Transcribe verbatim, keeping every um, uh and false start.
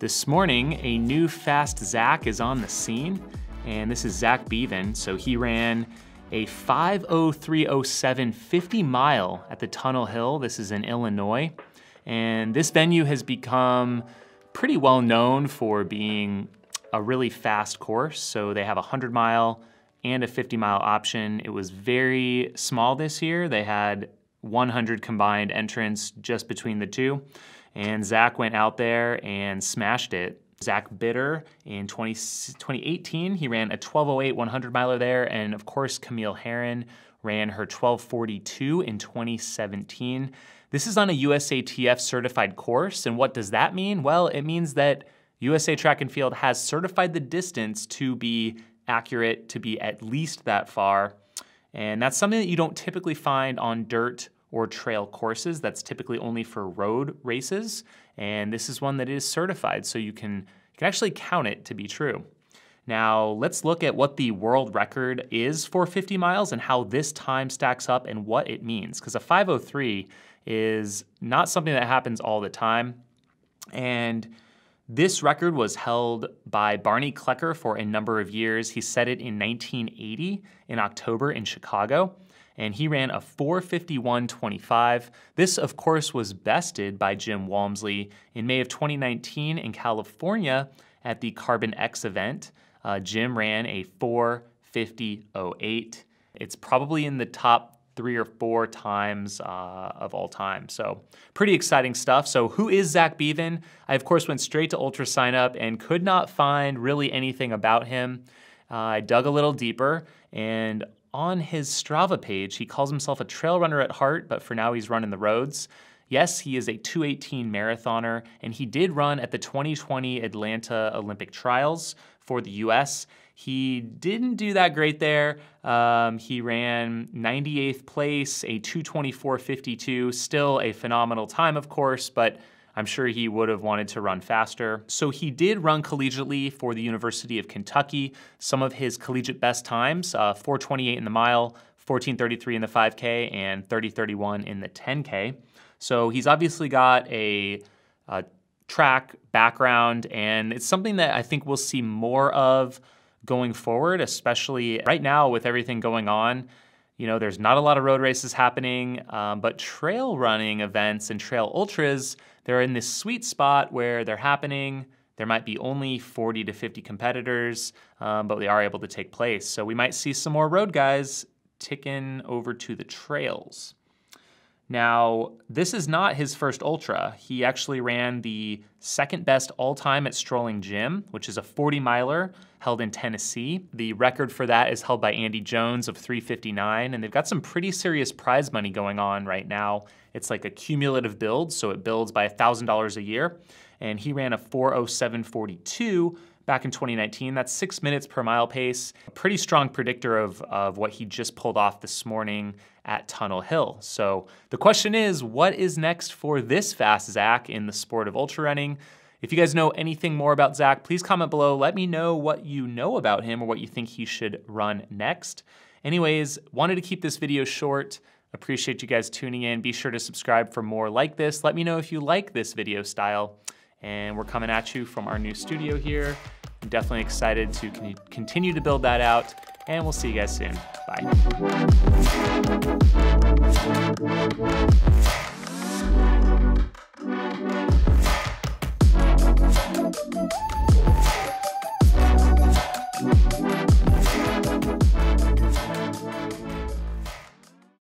This morning, a new fast Zach is on the scene, and this is Zack Beavin. So he ran a five oh three oh seven fifty mile at the Tunnel Hill. This is in Illinois. And this venue has become pretty well known for being a really fast course. So they have a hundred mile and a fifty mile option. It was very small this year. They had one hundred combined entrants just between the two. And Zach went out there and smashed it. Zach Bitter in twenty eighteen, he ran a twelve oh eight hundred miler there. And of course, Camille Herron ran her twelve forty-two in twenty seventeen. This is on a U S A T F certified course. And what does that mean? Well, it means that U S A Track and Field has certified the distance to be accurate, to be at least that far. And that's something that you don't typically find on dirt or trail courses. That's typically only for road races. And this is one that is certified, so you can, you can actually count it to be true. Now, let's look at what the world record is for fifty miles and how this time stacks up and what it means. Because a five oh three is not something that happens all the time. And this record was held by Barney Klecker for a number of years. He set it in nineteen eighty in October in Chicago, and he ran a four fifty-one twenty-five. This, of course, was bested by Jim Walmsley in May of twenty nineteen in California at the Carbon X event. Uh, Jim ran a four fifty oh eight. It's probably in the top three or four times uh, of all time. So pretty exciting stuff. So who is Zack Beavin? I, of course, went straight to Ultra Sign Up and could not find really anything about him. Uh, I dug a little deeper, and on his Strava page, he calls himself a trail runner at heart, but for now he's running the roads. Yes, he is a two eighteen marathoner, and he did run at the twenty twenty Atlanta Olympic Trials for the U S. He didn't do that great there. Um, he ran ninety-eighth place, a two twenty-four fifty-two, still a phenomenal time, of course, but I'm sure he would have wanted to run faster. So he did run collegiately for the University of Kentucky. Some of his collegiate best times, uh, four twenty-eight in the mile, fourteen thirty-three in the five K, and thirty thirty-one in the ten K. So he's obviously got a, a track background, and it's something that I think we'll see more of going forward, especially right now with everything going on. You know, there's not a lot of road races happening, um, but trail running events and trail ultras, they're in this sweet spot where they're happening. There might be only forty to fifty competitors, um, but they are able to take place. So we might see some more road guys ticking over to the trails. Now, this is not his first ultra. He actually ran the second best all time at Strolling Jim, which is a forty miler held in Tennessee. The record for that is held by Andy Jones of three fifty-nine, and they've got some pretty serious prize money going on right now. It's like a cumulative build, so it builds by one thousand dollars a year. And he ran a four oh seven forty-two back in twenty nineteen. That's six minutes per mile pace. A pretty strong predictor of, of what he just pulled off this morning at Tunnel Hill. So the question is, what is next for this fast Zach in the sport of ultra running? If you guys know anything more about Zach, please comment below. Let me know what you know about him or what you think he should run next. Anyways, wanted to keep this video short. Appreciate you guys tuning in. Be sure to subscribe for more like this. Let me know if you like this video style. And we're coming at you from our new studio here. I'm definitely excited to con- continue to build that out, and we'll see you guys soon. Bye.